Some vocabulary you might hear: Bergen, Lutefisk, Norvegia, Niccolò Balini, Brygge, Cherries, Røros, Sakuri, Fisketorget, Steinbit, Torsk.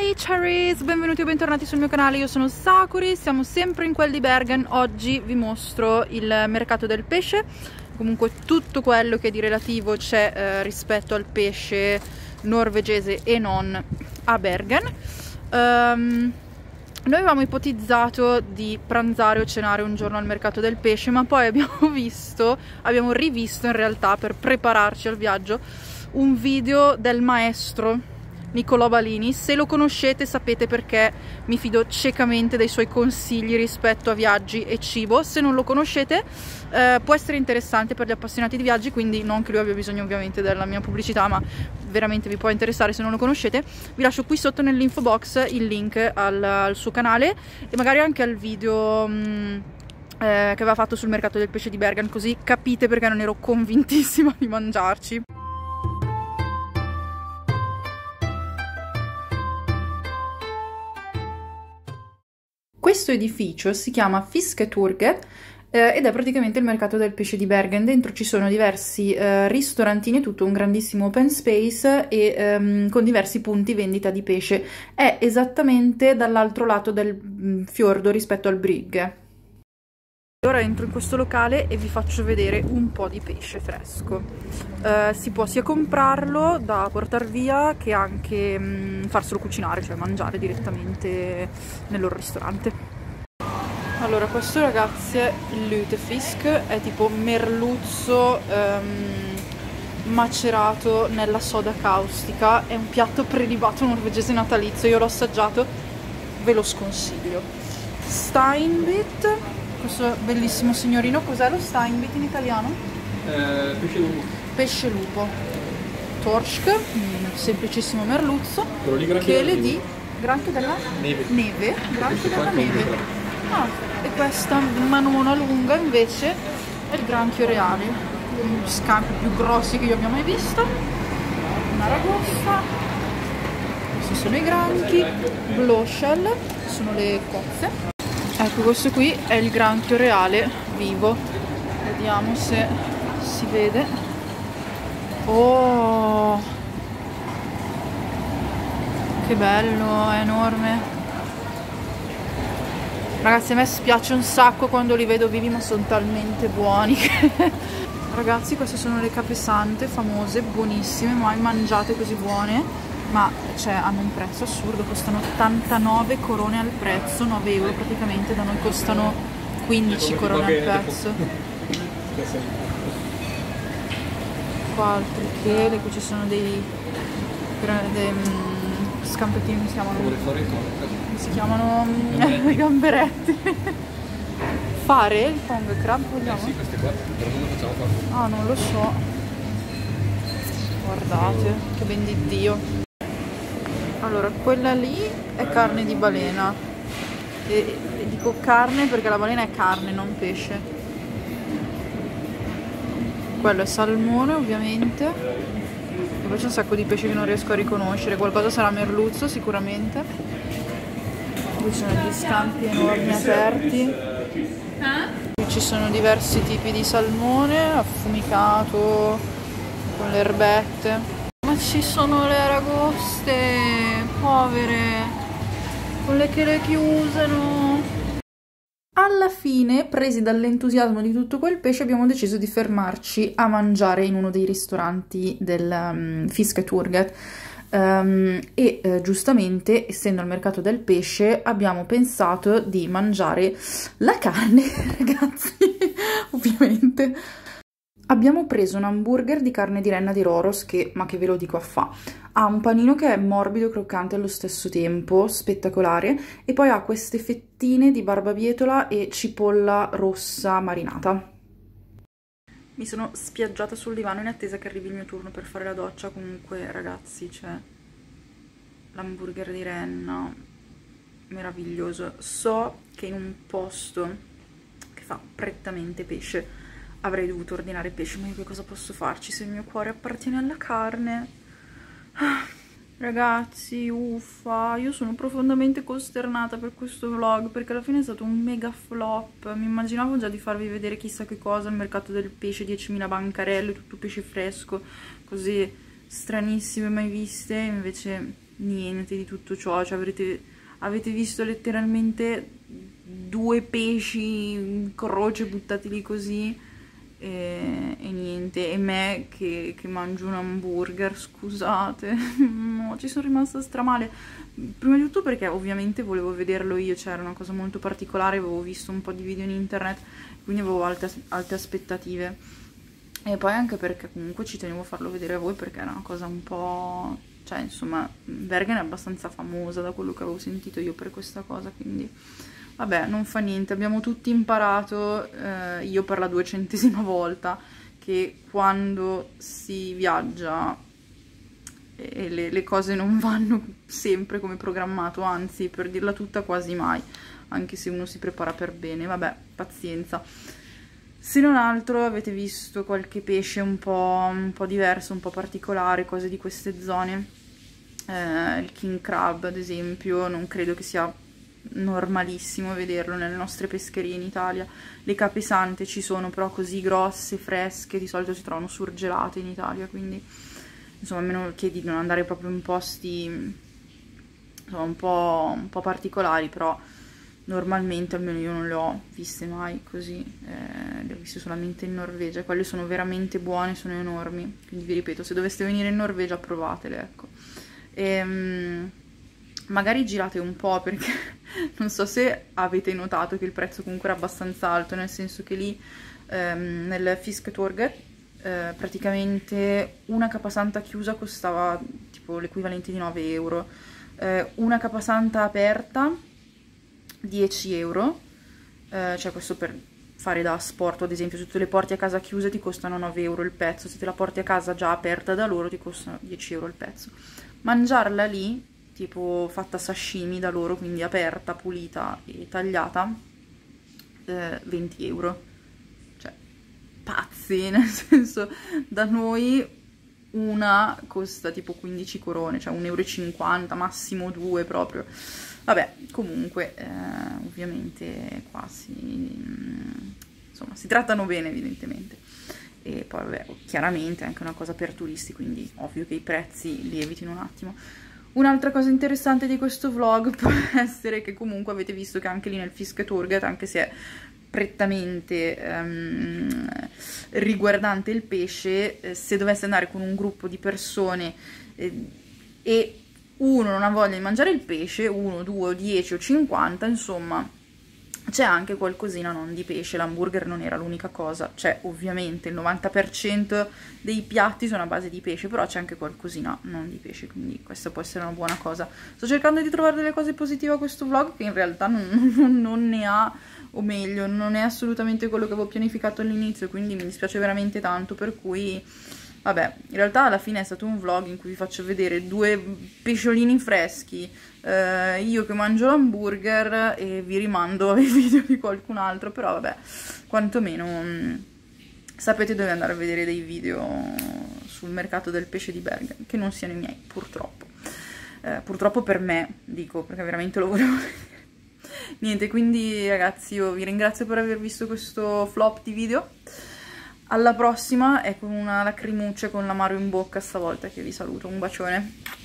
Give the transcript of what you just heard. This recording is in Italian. Hi cherries, benvenuti o bentornati sul mio canale, io sono Sakuri, siamo sempre in quel di Bergen. Oggi vi mostro il mercato del pesce, comunque tutto quello che di relativo c'è rispetto al pesce norvegese e non a Bergen. Noi avevamo ipotizzato di pranzare o cenare un giorno al mercato del pesce, ma poi abbiamo rivisto in realtà, per prepararci al viaggio, un video del maestro Niccolò Balini. Se lo conoscete sapete perché mi fido ciecamente dei suoi consigli rispetto a viaggi e cibo. Se non lo conoscete può essere interessante per gli appassionati di viaggi, quindi non che lui abbia bisogno ovviamente della mia pubblicità, ma veramente vi può interessare se non lo conoscete. Vi lascio qui sotto nell'info box il link al suo canale e magari anche al video che aveva fatto sul mercato del pesce di Bergen, così capite perché non ero convintissima di mangiarci. Questo edificio si chiama Fisketorget ed è praticamente il mercato del pesce di Bergen. Dentro ci sono diversi ristorantini, tutto un grandissimo open space e con diversi punti vendita di pesce. È esattamente dall'altro lato del fiordo rispetto al Brygge. Ora entro in questo locale e vi faccio vedere un po' di pesce fresco. Si può sia comprarlo da portar via che anche farselo cucinare, cioè mangiare direttamente nel loro ristorante. Allora, questo ragazzi è Lutefisk, è tipo merluzzo macerato nella soda caustica, è un piatto prelibato norvegese natalizio, io l'ho assaggiato, ve lo sconsiglio. Steinbit, questo bellissimo signorino, cos'è lo Steinbit in italiano? Pesce lupo. Pesce lupo. Torsk, semplicissimo merluzzo. Che le di granchio della neve. Granchio della neve. Ah, e questa manona lunga invece è il granchio reale, uno degli scampi più grossi che io abbia mai visto. Una ragosta, questi sono i granchi. Bloshell, sono le cozze. Ecco, questo qui è il granchio reale vivo, vediamo se si vede. Oh, che bello, è enorme. Ragazzi, a me spiace un sacco quando li vedo vivi, ma sono talmente buoni che... Ragazzi, queste sono le capesante famose, buonissime, mai mangiate così buone. Ma cioè, hanno un prezzo assurdo, costano 89 corone al prezzo, 9 euro praticamente, da noi costano 15 corone al prezzo. Qua altro che, qui ci sono dei scampettini, come si chiamano? Si chiamano gamberetti. Fare il pong crab, vogliamo? Sì, queste qua, però non lo facciamo qua. Ah, non lo so. Guardate, che ben di Dio. Allora, quella lì è carne di balena e dico carne perché la balena è carne, non pesce. Quello è salmone ovviamente, e poi c'è un sacco di pesce che non riesco a riconoscere, qualcosa sarà merluzzo sicuramente. Qui ci sono gli scampi enormi aperti, qui ci sono diversi tipi di salmone affumicato con le erbette. Ci sono le aragoste, povere, quelle che le chiusano. Alla fine, presi dall'entusiasmo di tutto quel pesce, abbiamo deciso di fermarci a mangiare in uno dei ristoranti del Fisketorget. Giustamente, essendo al mercato del pesce, abbiamo pensato di mangiare la carne, ragazzi, ovviamente. Abbiamo preso un hamburger di carne di renna di Røros che, ma che ve lo dico a fa, ha un panino che è morbido e croccante allo stesso tempo, spettacolare, e poi ha queste fettine di barbabietola e cipolla rossa marinata. Mi sono spiaggiata sul divano in attesa che arrivi il mio turno per fare la doccia. Comunque ragazzi, cioè, l'hamburger di renna, meraviglioso. So che in un posto che fa prettamente pesce avrei dovuto ordinare pesce, ma io che cosa posso farci se il mio cuore appartiene alla carne? Ah, ragazzi, uffa, io sono profondamente costernata per questo vlog, perché alla fine è stato un mega flop. Mi immaginavo già di farvi vedere chissà che cosa, il mercato del pesce, 10.000 bancarelle, tutto pesce fresco, così stranissime mai viste, invece niente di tutto ciò, cioè avete visto letteralmente due pesci in croce buttati lì così e niente, e me che mangio un hamburger, scusate. No, ci sono rimasta stramale, prima di tutto perché ovviamente volevo vederlo io, cioè era una cosa molto particolare, avevo visto un po' di video in internet, quindi avevo alte aspettative, e poi anche perché comunque ci tenevo a farlo vedere a voi, perché era una cosa un po', cioè insomma, Bergen è abbastanza famosa da quello che avevo sentito io per questa cosa, quindi vabbè, non fa niente, abbiamo tutti imparato, io per la 200ª volta, che quando si viaggia e le cose non vanno sempre come programmato, anzi, per dirla tutta, quasi mai, anche se uno si prepara per bene, vabbè, pazienza. Se non altro avete visto qualche pesce un po' diverso, un po' particolare, cose di queste zone, il king crab ad esempio, non credo che sia normalissimo vederlo nelle nostre pescherie in Italia. Le capesante ci sono, però così grosse, fresche, di solito si trovano surgelate in Italia, quindi insomma, a meno che di non andare proprio in posti insomma, un po' particolari, però normalmente almeno io non le ho viste mai così, le ho viste solamente in Norvegia. Quelle sono veramente buone, sono enormi, quindi vi ripeto, se doveste venire in Norvegia provatele, ecco. Magari girate un po', perché non so se avete notato che il prezzo comunque era abbastanza alto, nel senso che lì nel Fisketorget praticamente una capasanta chiusa costava tipo l'equivalente di 9 euro, una capasanta aperta 10 euro, cioè questo per fare da asporto ad esempio, se tu te le porti a casa chiuse ti costano 9 euro il pezzo, se te la porti a casa già aperta da loro ti costano 10 euro il pezzo. Mangiarla lì, tipo fatta sashimi da loro, quindi aperta, pulita e tagliata, 20 euro. Cioè, pazzi, nel senso, da noi una costa tipo 15 corone, cioè 1,50 euro, massimo 2 proprio. Vabbè, comunque, ovviamente qua si trattano bene evidentemente. E poi, vabbè, chiaramente è anche una cosa per turisti, quindi ovvio che i prezzi lievitino un attimo. Un'altra cosa interessante di questo vlog può essere che comunque avete visto che anche lì nel Fisketorget, anche se è prettamente riguardante il pesce, se dovesse andare con un gruppo di persone e uno non ha voglia di mangiare il pesce, uno, due, 10 o 50, insomma, c'è anche qualcosina non di pesce. L'hamburger non era l'unica cosa, cioè ovviamente il 90% dei piatti sono a base di pesce, però c'è anche qualcosina non di pesce, quindi questa può essere una buona cosa. Sto cercando di trovare delle cose positive a questo vlog, che in realtà non ne ha, o meglio non è assolutamente quello che avevo pianificato all'inizio, quindi mi dispiace veramente tanto, per cui vabbè, in realtà alla fine è stato un vlog in cui vi faccio vedere due pesciolini freschi, io che mangio l'hamburger, e vi rimando ai video di qualcun altro, però vabbè, quantomeno sapete dove andare a vedere dei video sul mercato del pesce di Bergen, che non siano i miei, purtroppo. Purtroppo per me, dico, perché veramente lo volevo vedere. Niente, quindi ragazzi, io vi ringrazio per aver visto questo flop di video. Alla prossima, è con una lacrimuccia, con l'amaro in bocca stavolta, che vi saluto, un bacione.